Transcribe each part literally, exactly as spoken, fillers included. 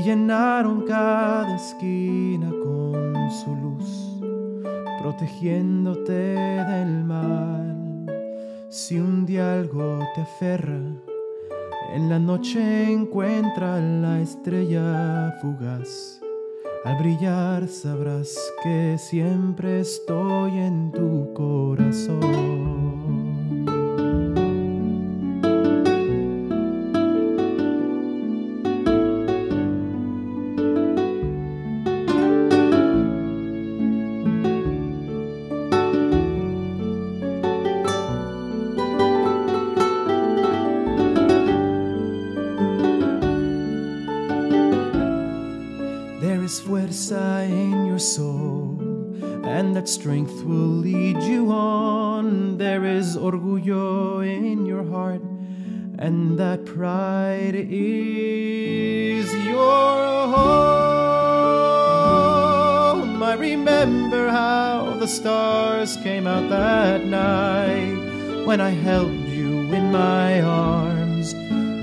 y llenaron cada esquina con su luz, protegiéndote del mal. Si un día algo te aferra, en la noche encuentra la estrella fugaz. Al brillar sabrás que siempre estoy en tu corazón. Fuerza in your soul, and that strength will lead you on. There is orgullo in your heart, and that pride is your home. I remember how the stars came out that night when I held you in my arms.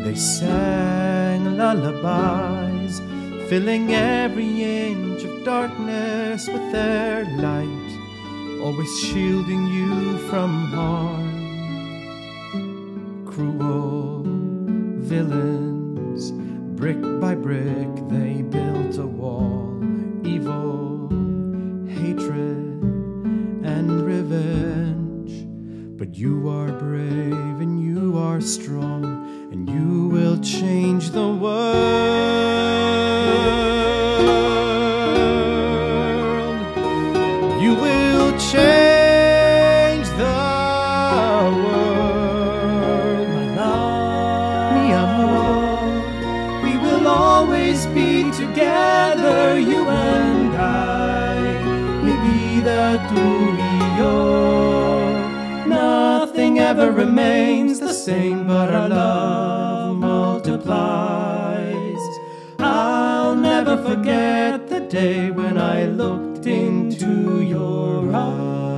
They sang lullabies, filling every inch of darkness with their light, always shielding you from harm. Cruel villains, brick by brick they built a wall. Evil, hatred, and revenge. But you are brave and you are strong, and you will change the world. You will change the world, my love, mi amor. We will always be together, you and I. Mi vida, tú y yo. Nothing ever remains the same, but our love multiplies. I'll never forget the day when I looked into your eyes.